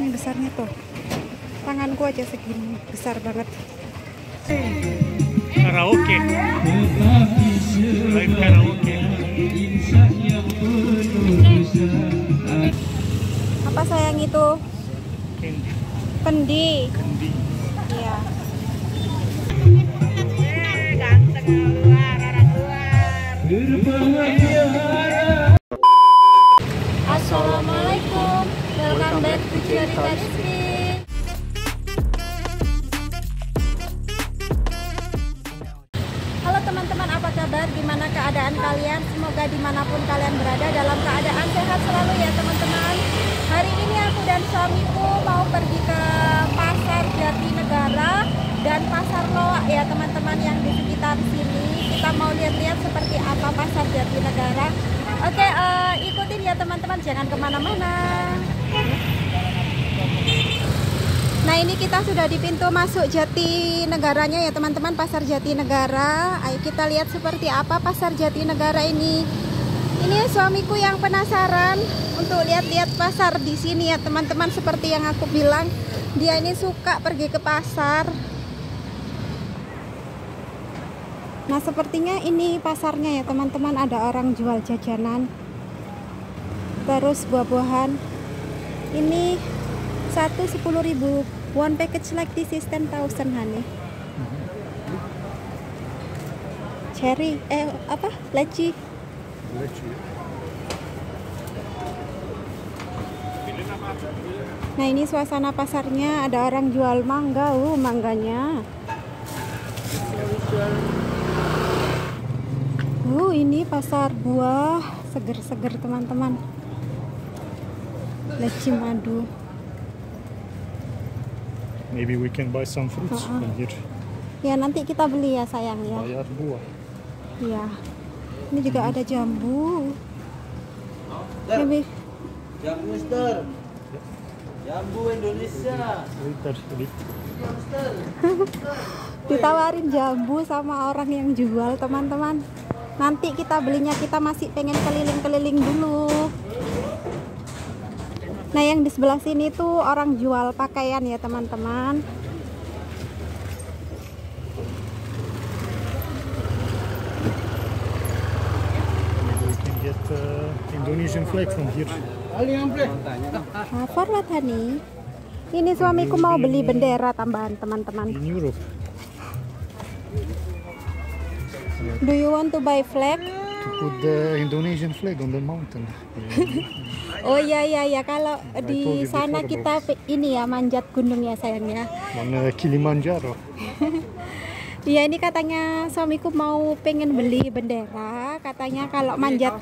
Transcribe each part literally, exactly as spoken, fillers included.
nih besarnya tuh. Tanganku aja segini, besar banget. Karaoke. Live karaoke. Apa sayang itu? Kendi. Kendi. Kendi. Iya. Eh, ganteng luar, orang luar. Assalamualaikum. Welcome back to Jatinegara. Gimana keadaan kalian? Semoga dimanapun kalian berada dalam keadaan sehat selalu ya teman-teman. Hari ini aku dan suamiku mau pergi ke pasar Jatinegara dan pasar Loak ya teman-teman yang di sekitar sini. Kita mau lihat-lihat seperti apa pasar Jatinegara. Oke, uh, ikutin ya teman-teman, jangan kemana-mana. Nah ini kita sudah di pintu masuk Jatinegaranya ya teman-teman, pasar Jatinegara. Ayo kita lihat seperti apa pasar Jatinegara ini. Ini suamiku yang penasaran untuk lihat-lihat pasar di sini ya teman-teman. Seperti yang aku bilang, dia ini suka pergi ke pasar. Nah sepertinya ini pasarnya ya teman-teman. Ada orang jual jajanan, terus buah-buahan. Ini satu sepuluh ribu. One package like this is ten thousand honey. Cherry, eh apa? Leci. Leci. Nah ini suasana pasarnya. Ada orang jual mangga, uh mangganya. Uh ini pasar buah seger-seger teman-teman. Leci madu. Maybe we can buy some fruits uh-uh. from here. Ya nanti kita beli ya sayang ya. Bayar buah. Iya. Ini juga ada jambu. Maybe. Jambu Mister. Jambu Indonesia. Liter, liter. Ditawarin jambu sama orang yang jual teman-teman. Nanti kita belinya, kita masih pengen keliling-keliling dulu. Nah yang di sebelah sini tuh orang jual pakaian ya teman-teman. We can get uh, Indonesian flag from here. Nah, for what honey? Ini suamiku mau beli bendera tambahan teman-teman. In Europe. Do you want to buy flag? To put the Indonesian flag on the mountain. Oh iya iya ya, kalau di sana kita ini ya manjat gunung ya sayangnya. Mana Kilimanjaro. Iya ini katanya suamiku mau pengen beli bendera, katanya kalau manjat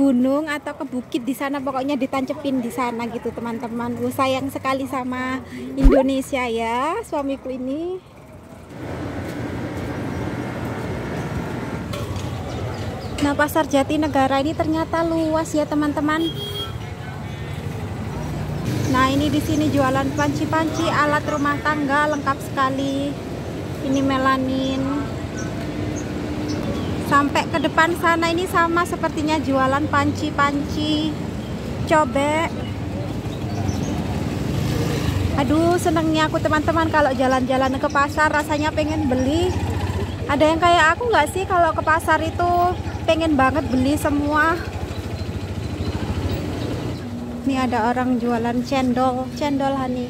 gunung atau ke bukit di sana pokoknya ditancepin di sana gitu teman-teman. Oh, sayang sekali sama Indonesia ya suamiku ini. Nah pasar Jatinegara ini ternyata luas ya teman-teman. Nah ini di sini jualan panci-panci, alat rumah tangga lengkap sekali. Ini melanin. Sampai ke depan sana ini sama sepertinya jualan panci-panci, cobek. Aduh senengnya aku teman-teman kalau jalan-jalan ke pasar, rasanya pengen beli. Ada yang kayak aku nggak sih kalau ke pasar itu pengen banget beli semua. Ini ada orang jualan cendol, cendol honey.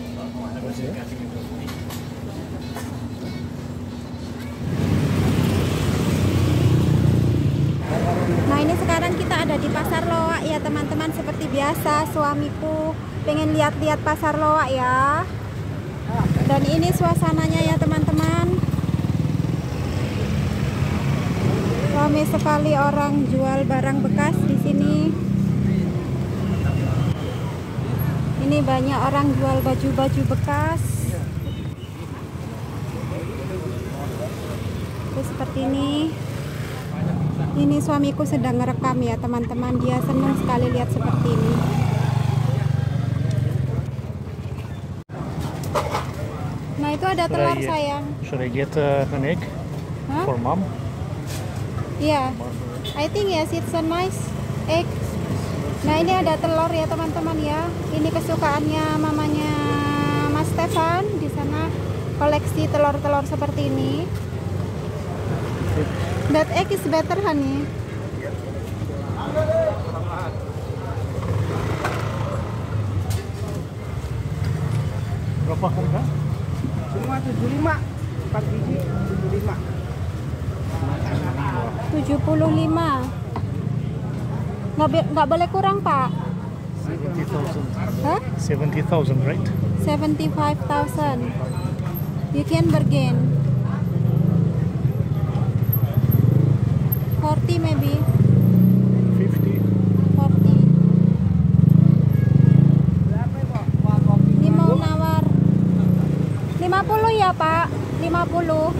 Nah ini sekarang kita ada di pasar Loak ya teman-teman. Seperti biasa suamiku pengen lihat-lihat pasar Loak ya. Dan ini suasananya ya teman-teman. Ramai sekali orang jual barang bekas di sini. Ini banyak orang jual baju-baju bekas. Terus seperti ini. Ini suamiku sedang ngerekam ya teman-teman. Dia senang sekali lihat seperti ini. Nah itu ada telur sayang. Should I get an egg for mom? Yeah, I think yes, it's a nice egg. Nah, ini ada telur ya teman-teman ya. Ini kesukaannya mamanya Mas Stefan. Di sana koleksi telur-telur seperti ini. That egg is better, Hani. Berapa harga? Cuma tujuh puluh lima, empat biji tujuh puluh lima. tujuh puluh lima. Nggak boleh kurang, Pak. seventy thousand, right? seventy-five thousand. You can bargain. forty maybe. fifty. forty. Ini mau nawar lima puluh ya, Pak? lima puluh.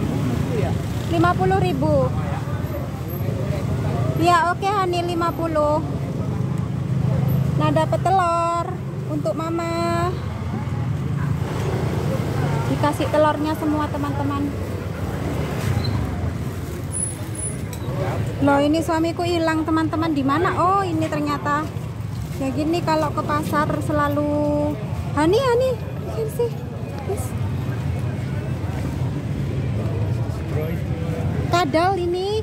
lima puluh ribu. Ya oke, okay, Hani lima puluh. Nah, dapat telur untuk mama. Dikasih telurnya semua teman-teman. Loh, ini suamiku hilang teman-teman, di mana? Oh, ini ternyata. Ya gini kalau ke pasar selalu Hani, Hani. Sini sih. Kadal ini.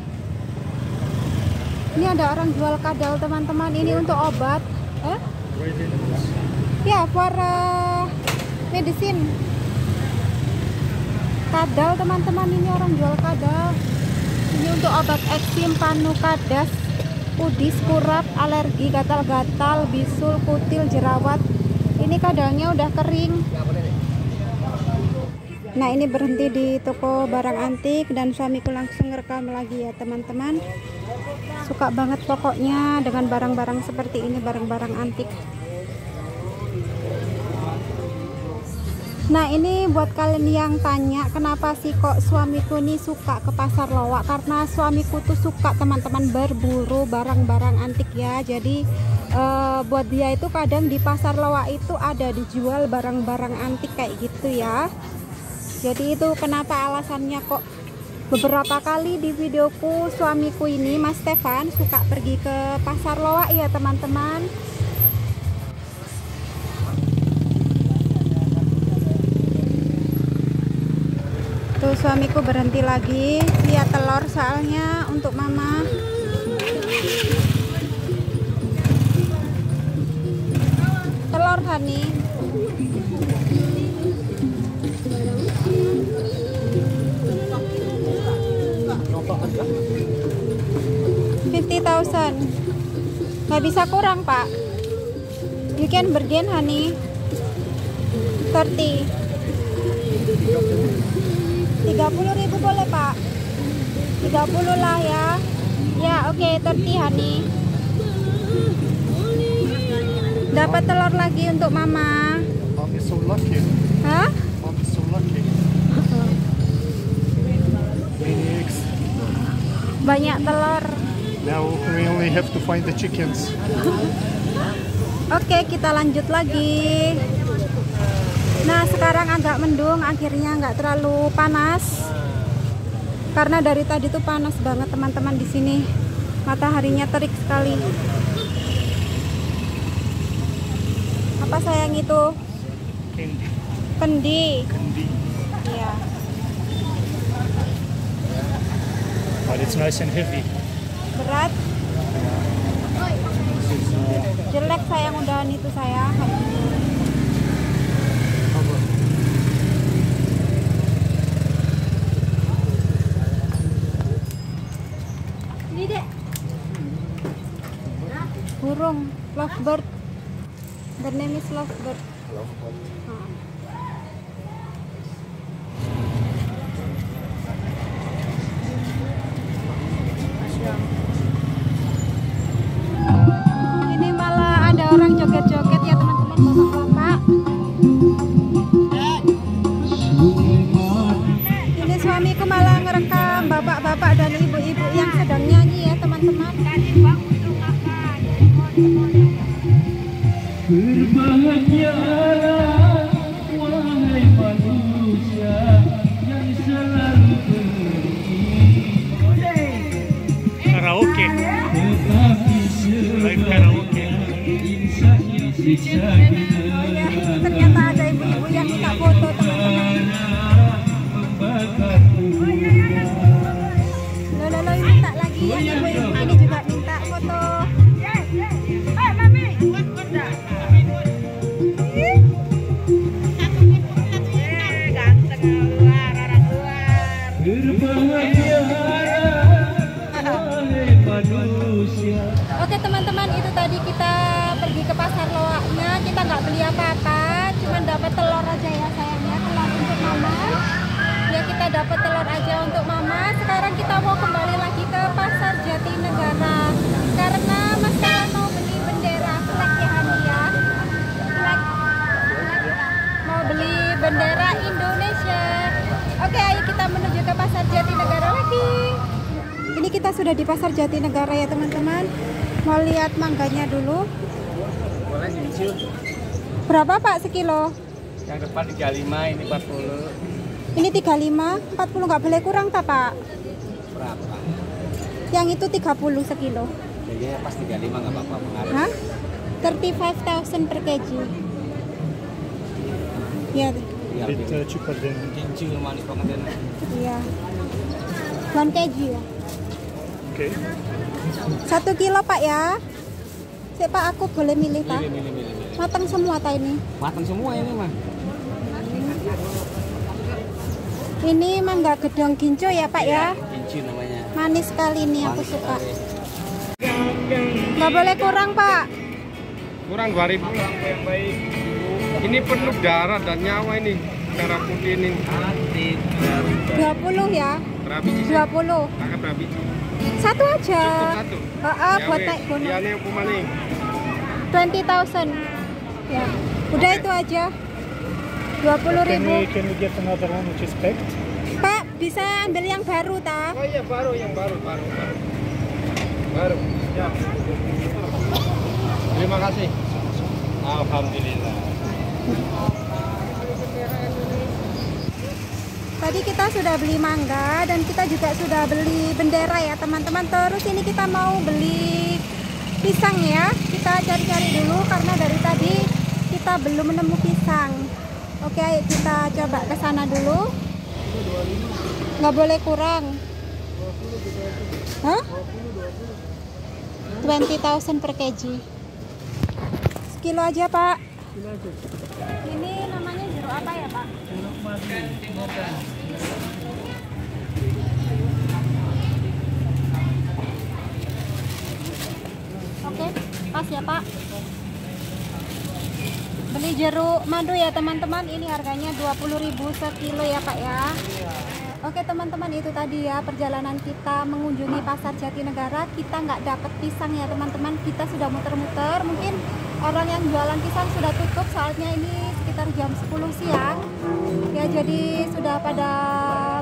Ini ada orang jual kadal teman-teman. Ini untuk obat, eh? Ya, for uh, medicine. Kadal teman-teman, ini orang jual kadal. Ini untuk obat eksim, panu, kadas, pudis, kurap, alergi, gatal-gatal, bisul, kutil, jerawat. Ini kadalnya udah kering. Nah, ini berhenti di toko barang antik dan suamiku langsung ngerekam lagi ya teman-teman. Suka banget pokoknya dengan barang-barang seperti ini, barang-barang antik. Nah, ini buat kalian yang tanya kenapa sih kok suamiku ini suka ke pasar lowak, karena suamiku tuh suka teman-teman berburu barang-barang antik ya. Jadi Uh, buat dia itu kadang di pasar lowak itu ada dijual barang-barang antik kayak gitu ya. Jadi itu kenapa alasannya kok beberapa kali di videoku suamiku ini Mas Stefan suka pergi ke pasar lowak ya teman-teman. Tuh suamiku berhenti lagi, lihat telur soalnya untuk mama. Hani, fifty thousand. Nggak bisa kurang, Pak. You can bargain, Hani. thirty. tiga puluh ribu boleh, Pak. tiga puluh lah ya. Ya, oke, okay, thirty, Hani. Dapat telur lagi untuk mama. Mom is so lucky. Hah? Mom is so lucky. Banyak telur. Now we only have to find the chickens. Oke, okay, kita lanjut lagi. Nah, sekarang agak mendung, akhirnya nggak terlalu panas. Karena dari tadi tuh panas banget teman-teman di sini. Mataharinya terik sekali. Apa sayang itu? Kendi. Kendi. Kendi. Yeah. But it's nice and heavy. Berat. Jelek sayang udahan itu sayang. Ini dek. Burung lovebird. The name is lovebird. Lovebird. Ah. Ini malah ada orang joget-joget ya teman-teman, bapak-bapak. Ini suamiku malah ngerekam bapak-bapak dan ibu-ibu yang sedang nyanyi ya teman-teman. Berbahagialah lucu. Oh ya, ternyata ada ibu-ibu yang minta foto teman-teman. Loh, loh, loh, minta lagi ya ibu-ibu ini juga minta foto. Oke teman-teman, itu tadi kita pergi ke pasar loaknya. Kita nggak beli apa-apa, cuman dapat telur aja ya sayangnya, telur untuk mama. Ya kita dapat telur aja untuk mama. Sekarang kita mau kembali lagi ke pasar Jatinegara karena Mas Stefan mau beli bendera flag ya Hani ya. Flag, flag ya. Mau beli bendera Indonesia. Oke, ayo kita menuju ke pasar Jatinegara lagi. Ini kita sudah di pasar Jatinegara ya teman-teman. Mau lihat mangganya dulu. Boleh nyicil. Berapa Pak sekilo? Yang depan tiga puluh lima, ini empat puluh. Ini tiga puluh lima, empat puluh nggak boleh kurang tak Pak? Berapa? Yang itu tiga puluh sekilo. Jadi pas tiga puluh lima nggak apa-apa pengaruh. Hah? thirty-five thousand per kg. Ya. Itu cukup dengan kencing manis banget. Iya. one kilogram ya. Oke. Satu kilo Pak ya. Si Pak, aku boleh milih Pak. Milih, milih, milih. Matang semua ta ini. Matang semua ini mah. Hmm. Ini mangga gedong ginco ya Pak ya. Ginco namanya. Manis sekali nih, aku suka. Nggak boleh kurang Pak. Kurang dua ribu. Ini penuh darah dan nyawa ini. Darah putih ini. dua puluh ya. dua puluh. Satu aja. Satu. Heeh, buat naik gunung. Ya nih pumane. twenty thousand. Ya. Udah okay. Itu aja. dua puluh ribu. Pak, bisa ambil yang baru ta? Oh iya, baru yang baru, baru, baru. Baru. Ya. Terima kasih. Alhamdulillah. Tadi kita sudah beli mangga dan kita juga sudah beli bendera ya teman-teman. Terus ini kita mau beli pisang ya. Kita cari-cari dulu karena dari tadi kita belum menemu pisang. Oke, ayo kita coba ke sana dulu. Nggak boleh kurang. Hah? twenty thousand per kg. Sekilo aja Pak. Ini namanya jeruk apa ya Pak? Oke, pas ya Pak. Beli jeruk madu ya teman-teman. Ini harganya dua puluh ribu sekilo ya Pak ya. Oke teman-teman, itu tadi ya perjalanan kita mengunjungi pasar Jatinegara. Kita nggak dapat pisang ya teman-teman. Kita sudah muter-muter. Mungkin orang yang jualan pisang sudah tutup soalnya ini sekitar jam sepuluh siang ya, jadi sudah pada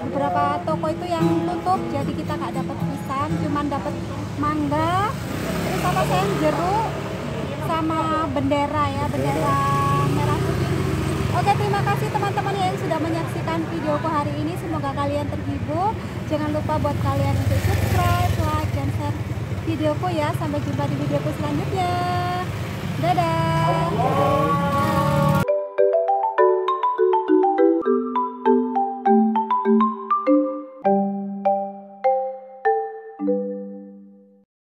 beberapa toko itu yang tutup, jadi kita nggak dapat pisang, cuman dapat mangga terus sama sayang jeruk sama bendera ya, bendera merah putih. Oke, terima kasih teman-teman yang sudah menyaksikan videoku hari ini, semoga kalian terhibur. Jangan lupa buat kalian untuk subscribe, like, dan share videoku ya. Sampai jumpa di videoku selanjutnya. Dadah.